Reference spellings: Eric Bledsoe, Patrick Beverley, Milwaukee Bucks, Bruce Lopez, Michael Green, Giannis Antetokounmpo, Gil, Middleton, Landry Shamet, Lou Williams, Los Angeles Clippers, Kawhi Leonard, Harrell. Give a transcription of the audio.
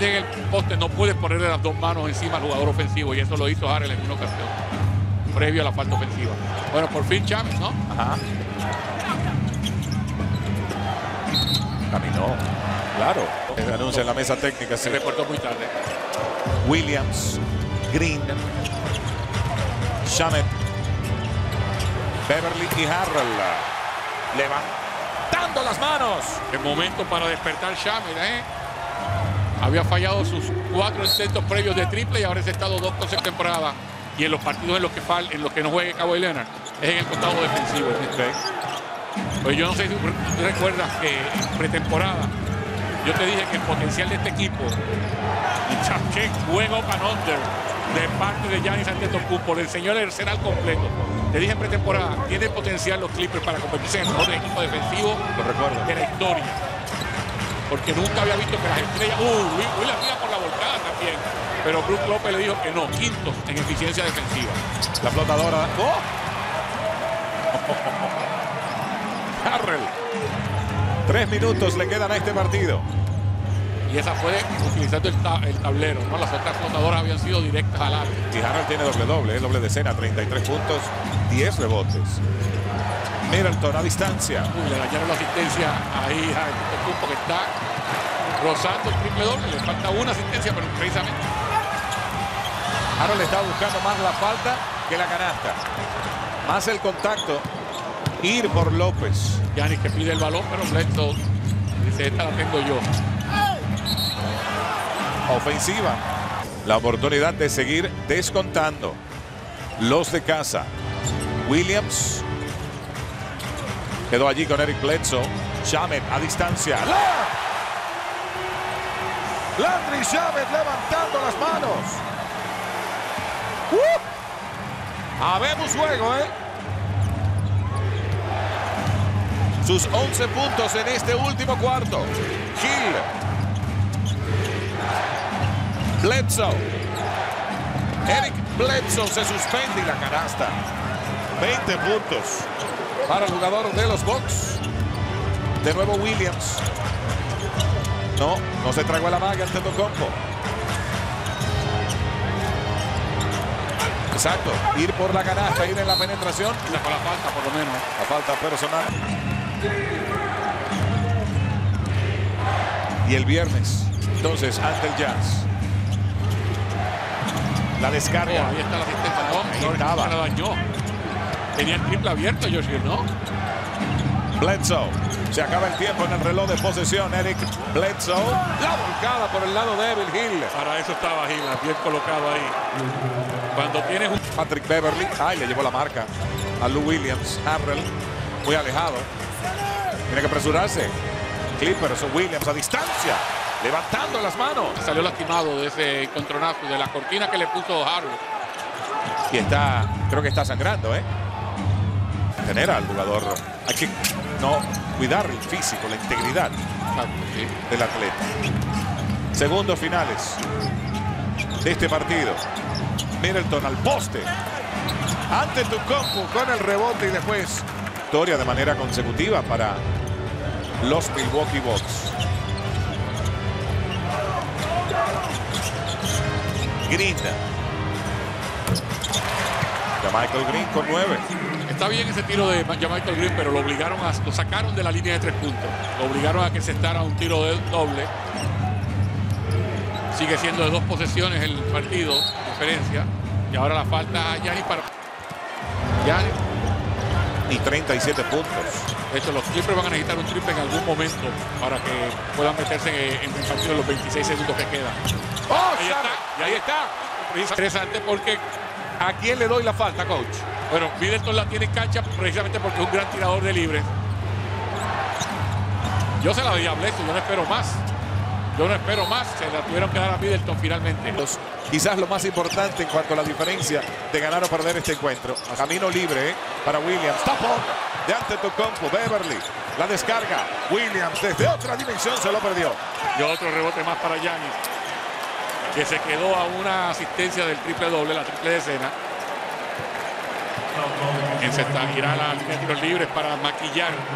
Llega el poste, no puedes ponerle las dos manos encima al jugador ofensivo, y eso lo hizo Harrell en una ocasión, previo a la falta ofensiva. Bueno, por fin Shamet, ¿no? Ajá. Caminó, claro. Se anuncia en la mesa técnica. Se reportó muy tarde. Williams, Green, Shamet, Beverley y Harrell. Levantando las manos. El momento para despertar Shamet, ¿eh? Había fallado sus 4 intentos previos de triple y ahora se ha estado 2 temporadas. Y en los partidos en los que no juegue Kawhi Leonard es en el costado defensivo. Pues yo no sé si recuerdas que en pretemporada yo te dije que el potencial de este equipo, y qué juego pan under de parte de Giannis Antetokounmpo, el señor Herrera al completo. Te dije en pretemporada, tiene potencial los Clippers para convertirse en el mejor equipo defensivo de la historia. Porque nunca había visto que las estrellas... Luis la tira por la volcada también. Pero Bruce Lopez le dijo que no, quintos en eficiencia defensiva. La flotadora... Harrell. 3 minutos le quedan a este partido. Y esa fue utilizando el tablero, ¿no? Las otras flotadoras habían sido directas al área. Y Harrell tiene doble-doble, doble decena, 33 puntos, 10 rebotes. Middleton a distancia. Le dañaron la asistencia ahí a Antetokounmpo, que está rozando el triple doble. Le falta una asistencia, pero precisamente Harrell está buscando más la falta que la canasta. Más el contacto. Ir por López. Giannis que pide el balón, pero Bledsoe dice, esta la tengo yo. Ofensiva. La oportunidad de seguir descontando los de casa. Williams quedó allí con Eric Bledsoe. Shamet a distancia. Landry Shamet levantando las manos. Habemos juego, ¿eh? Sus 11 puntos en este último cuarto. Gil. Bledsoe. Eric Bledsoe se suspende y la canasta. 20 puntos para el jugador de los Bucks. De nuevo Williams. No se tragó a la maga Antetokounmpo. Exacto. Ir por la canasta, ir en la penetración. Con la falta, por lo menos. La falta personal. Y el viernes, entonces, ante el Jazz. La descarga. Ahí está la asistencia. No, la dañó. Tenía el triple abierto, Joshua, ¿no? Bledsoe. Se acaba el tiempo en el reloj de posesión, Eric Bledsoe. La volcada por el lado débil, Gil. Para eso estaba Gil, bien colocado ahí. Cuando tienes un... Patrick Beverley. Ay, le llevó la marca a Lou Williams. Harrell, muy alejado. Tiene que apresurarse. Clippers o Williams a distancia, levantando las manos. Salió lastimado de ese encontronazo, de la cortina que le puso Harrell. Y está, creo que está sangrando, ¿eh? Tener al jugador. Hay que no cuidar el físico, la integridad del atleta. Segundos finales de este partido. Middleton al poste. Antetokounmpo con el rebote y después victoria de manera consecutiva para los Milwaukee Bucks. Green. Michael Green con 9. Está bien ese tiro de Michael Green, pero lo sacaron de la línea de 3 puntos. Lo obligaron a que se estara un tiro de doble. Sigue siendo de 2 posesiones el partido, diferencia. Y ahora la falta a Giannis para... Giannis. Y 37 puntos. De hecho, los Clippers van a necesitar un triple en algún momento para que puedan meterse en el partido de los 26 segundos que quedan. Ahí está, y ahí está. Interesante porque ¿a quién le doy la falta, coach? Bueno, Middleton la tiene en cancha precisamente porque es un gran tirador de libre. Yo se la doy a Bledsoe, yo no espero más. Yo no espero más, se la tuvieron que dar a Middleton finalmente. Quizás lo más importante en cuanto a la diferencia de ganar o perder este encuentro. A camino libre, ¿eh? Para Williams. Tapón de Antetokounmpo. Beverley. La descarga. Williams desde otra dimensión se lo perdió. Y otro rebote más para Giannis, que se quedó a una asistencia del triple doble, la triple decena. Irá a la línea de tiros libres para maquillar.